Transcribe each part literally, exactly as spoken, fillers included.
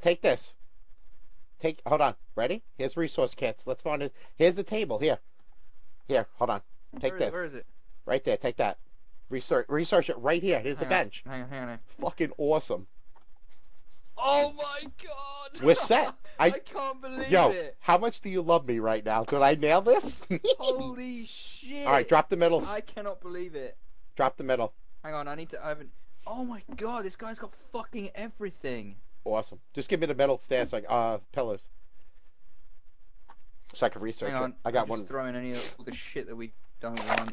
Take this. Take, hold on. Ready? Here's resource kits. Let's find it. Here's the table. Here. Here, hold on. Take where this. Is, where is it? Right there. Take that. Research research it right here. Here's hang the on, bench. Hang on, hang on. Fucking awesome. Oh my god! We're set. I, I can't believe yo, it. Yo, how much do you love me right now? Did I nail this? Holy shit. Alright, drop the middle. I cannot believe it. Drop the middle. Hang on, I need to open. Oh my god, this guy's got fucking everything. Awesome. Just give me the metal stairs, like, uh, pillars. So I can research hang on. It. I got I'm one. Just throwing any of all the shit that we don't want.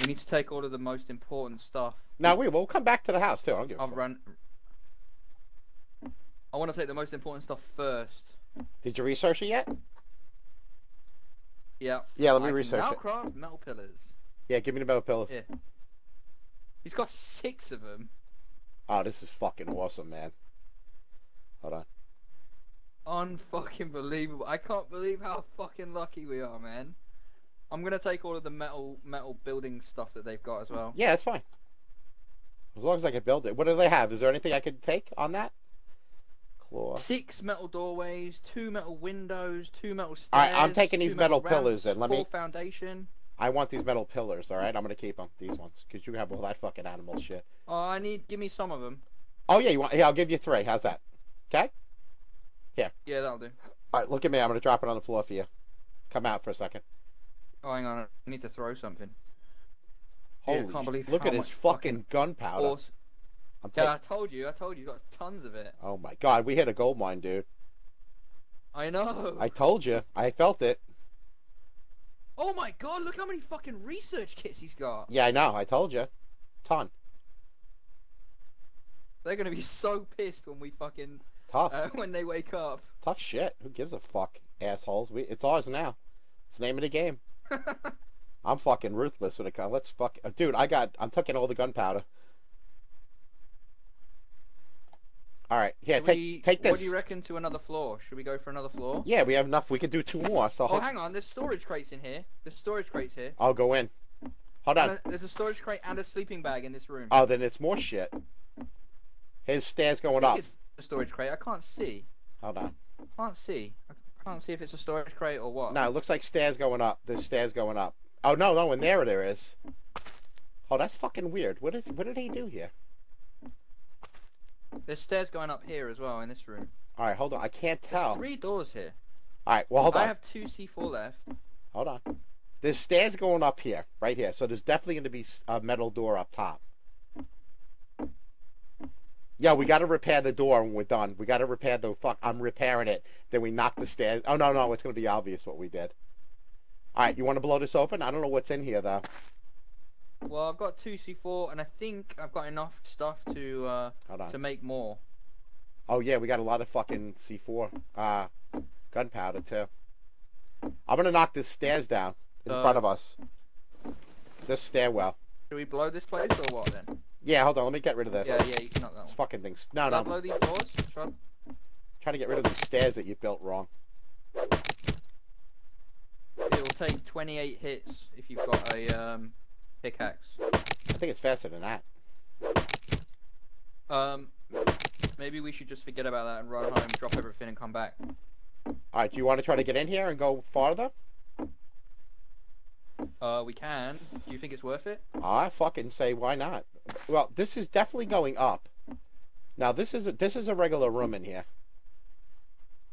We need to take all of the most important stuff. No, we will. We'll come back to the house, too. I'll give I'll run. I want to take the most important stuff first. Did you research it yet? Yeah. Yeah, let me I research now it. Craft metal pillars. Yeah, give me the metal pillars. Yeah. He's got six of them. Oh, this is fucking awesome, man. Hold on. Unfucking believable. I can't believe how fucking lucky we are, man. I'm gonna take all of the metal metal building stuff that they've got as well. Yeah, that's fine. As long as I can build it. What do they have? Is there anything I could take on that? Claw. Six metal doorways, two metal windows, two metal stairs. All right, I'm taking these metal, metal pillars and let me. Full foundation. I want these metal pillars. All right, I'm gonna keep them. These ones, because you have all that fucking animal shit. Oh, I need. Give me some of them. Oh yeah, you want? Yeah, I'll give you three. How's that? Okay. Here. Yeah, that'll do. All right, look at me. I'm gonna drop it on the floor for you. Come out for a second. Oh, hang on, I need to throw something. Holy, I can't believe look at his fucking, fucking gunpowder. Awesome. Yeah, I told you, I told you, you got tons of it. Oh my god, we hit a gold mine, dude. I know. I told you, I felt it. Oh my god, look how many fucking research kits he's got. Yeah, I know, I told you. Ton. They're gonna be so pissed when we fucking... Tough. Uh, when they wake up. Tough shit, who gives a fuck, assholes. We, it's ours now. It's the name of the game. I'm fucking ruthless when it comes. Let's fuck, dude. I got. I'm taking all the gunpowder. All right, yeah. Take we, take this. What do you reckon to another floor? Should we go for another floor? Yeah, we have enough. We could do two more. So oh, hang on. There's storage crates in here. There's storage crates here. I'll go in. Hold on. A, there's a storage crate and a sleeping bag in this room. Oh, then it's more shit. His stairs going I think up. It's a storage crate. I can't see. Hold on. I can't see. I I can't see if it's a storage crate or what. No, it looks like stairs going up. There's stairs going up. Oh, no, no, in there there is. Oh, that's fucking weird. What is? What did he do here? There's stairs going up here as well in this room. All right, hold on. I can't tell. There's three doors here. All right, well, hold on. I have two C four left. Hold on. There's stairs going up here, right here. So there's definitely going to be a metal door up top. Yeah, we got to repair the door when we're done. We got to repair the fuck. I'm repairing it. Then we knock the stairs. Oh, no, no. It's going to be obvious what we did. All right. You want to blow this open? I don't know what's in here, though. Well, I've got two C four, and I think I've got enough stuff to uh, to make more. Oh, yeah. We got a lot of fucking C four uh, gunpowder, too. I'm going to knock this stairs down in uh, front of us. This stairwell. Should we blow this place or what, then? Yeah, hold on, let me get rid of this. Yeah, yeah, you can knock that one. This fucking thing's... No, no. Blow these doors? Try... Trying to get rid of the stairs that you built wrong. It will take twenty-eight hits if you've got a um, pickaxe. I think it's faster than that. Um, maybe we should just forget about that and run home, drop everything and come back. Alright, do you want to try to get in here and go farther? Uh, we can. Do you think it's worth it? I fucking say why not. Well, this is definitely going up. Now, this is a, this is a regular room in here.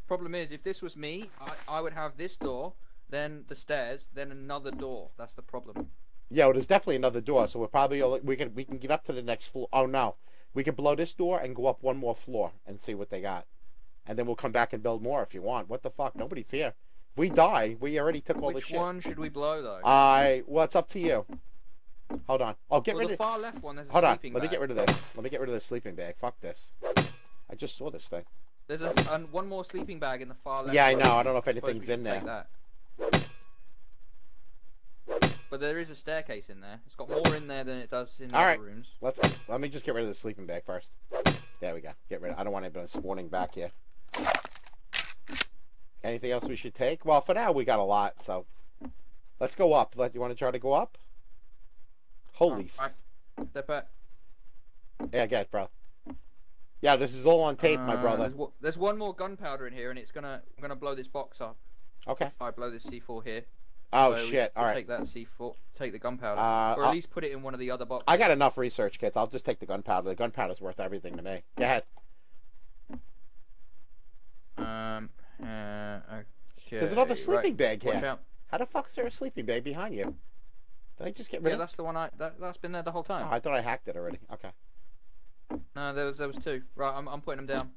Problem is, if this was me, I, I would have this door, then the stairs, then another door. That's the problem. Yeah, well, there's definitely another door, so we're probably we can we can get up to the next floor. Oh no, we can blow this door and go up one more floor and see what they got, and then we'll come back and build more if you want. What the fuck? Nobody's here. We die. We already took all the shit. Which one should we blow, though? I. Well, it's up to you. Hold on. Oh, get rid of the far left one. There's a sleeping bag. Hold on. Let me get rid of this. Let me get rid of this sleeping bag. Fuck this. I just saw this thing. There's a, um, one more sleeping bag in the far left. Yeah, I know. I don't know if anything's in there. But there is a staircase in there. It's got more in there than it does in the other rooms. All right. Let's. Let me just get rid of the sleeping bag first. There we go. Get rid of. I don't want anybody spawning back here. Anything else we should take? Well, for now, we got a lot, so... Let's go up. Let, you want to try to go up? Holy... Right. Step back. Yeah, guys, bro. Yeah, this is all on tape, uh, my brother. There's, w there's one more gunpowder in here, and it's gonna I'm gonna blow this box up. Okay. I blow this C four here. Oh so shit! All right. Take that C four. Take the gunpowder, uh, or at I'll, least put it in one of the other boxes. I got enough research kits. I'll just take the gunpowder. The gunpowder's worth everything to me. Go ahead. Um. Uh, okay. There's another sleeping right. bag here. Watch out. How the fuck's there a sleeping bag behind you? Did I just get rid yeah, of? Yeah, that's the one. I that that's been there the whole time. Oh, I thought I hacked it already. Okay. No, there was there was two. Right, I'm I'm putting them down.